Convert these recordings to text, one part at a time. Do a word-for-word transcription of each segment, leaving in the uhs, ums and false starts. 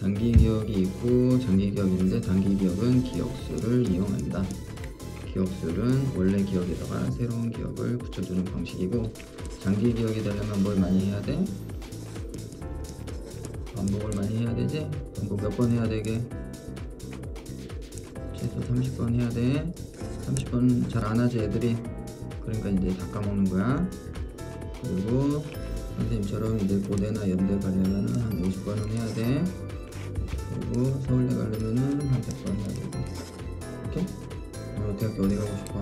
단기 기억이 있고 장기 기억이 있는데 단기 기억은 기억술을 이용한다. 기억술은 원래 기억에다가 새로운 기억을 붙여주는 방식이고, 장기 기억이 되려면 뭘 많이 해야 돼? 반복을 많이 해야 되지? 반복 몇 번 해야 되게? 최소 삼십 번 해야 돼. 삼십 번 잘 안 하지 애들이. 그러니까 이제 다 까먹는 거야. 그리고 선생님처럼 이제 고대나 연대 가려면은 한 오십 번은 해야 돼. 그리고 서울대 가려면은 한 백 번 해야 되고. 오케이? 어, 대학교 어디 가고 싶어?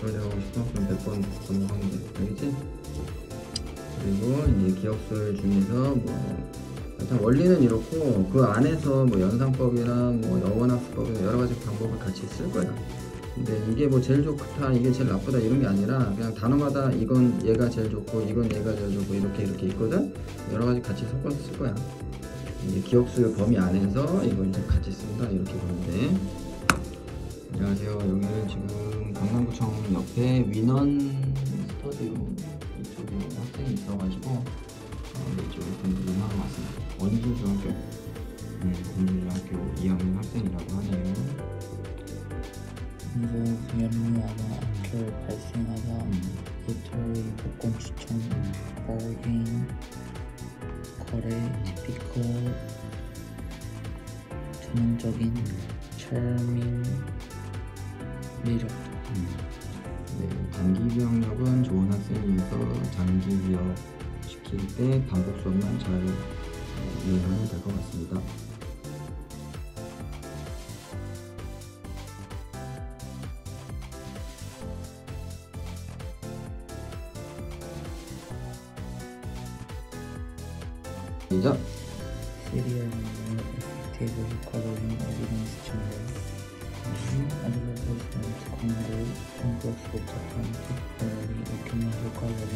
서울대 가고 싶어? 그럼 백 번 넘어가면 돼. 알겠지? 그리고 이제 기억술 중에서 뭐 일단 원리는 이렇고, 그 안에서 뭐 연상법이나 뭐 여원학습법이나 여러 가지 방법을 같이 쓸 거야. 근데 이게 뭐 제일 좋다, 이게 제일 나쁘다 이런 게 아니라 그냥 단어마다 이건 얘가 제일 좋고 이건 얘가 제일 좋고 이렇게 이렇게 있거든. 여러 가지 같이 섞어서 쓸 거야. 이제 기억수의 범위 안에서 이걸 이제 같이 쓴다 이렇게 보는데. 안녕하세요. 여기는 지금 강남구청 옆에 윈원 스터디오 이쪽에 학생이 있어가지고 어, 이쪽에 분들이 하러 왔습니다. 원주중학교 음, 원주중학교 이 학년 학생이라고 하네요. 한국 공연이 아마 악효를 발생하다 이탈리 복권 추천, 버거게임, 거래, 티피컬, 전형적인 철민 매력. 음. 네, 단기 기억력은 좋은 학생이어서 장기 기억 시킬 때 반복 수업만 잘 어, 이해하면 될 것 같습니다. 시작! 시리얼 메뉴 에펙티브 효과적인 에비던스 증거 아드버타이즈먼트 광고 홈플러스 복잡한 특별히 이큐먼트 효과적인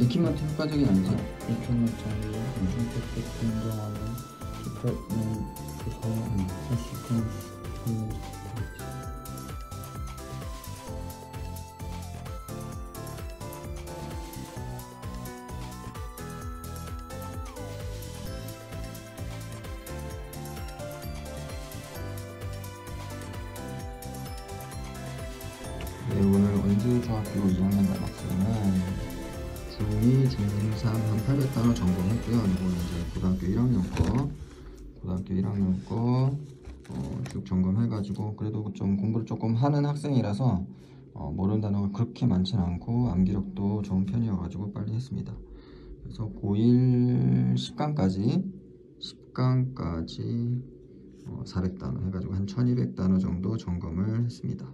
이큐먼트 효과적인 아니죠? 이큐먼트 장비 홈플러스 인정하는 디파트먼트에서 시퀀스 전문적 네, 오늘 원주중학교 이 학년 남학생은 중이, 중삼 한 팔백 단어 전공했고요. 이건 이제 고등학교 일 학년 거, 고등학교 일 학년 거 쭉 어, 점검해가지고 그래도 좀 공부를 조금 하는 학생이라서 어, 모르는 단어가 그렇게 많지는 않고 암기력도 좋은 편이어가지고 빨리 했습니다. 그래서 고일 십 강까지 십 강까지 어, 사백 단어 해가지고 한 천이백 단어 정도 점검을 했습니다.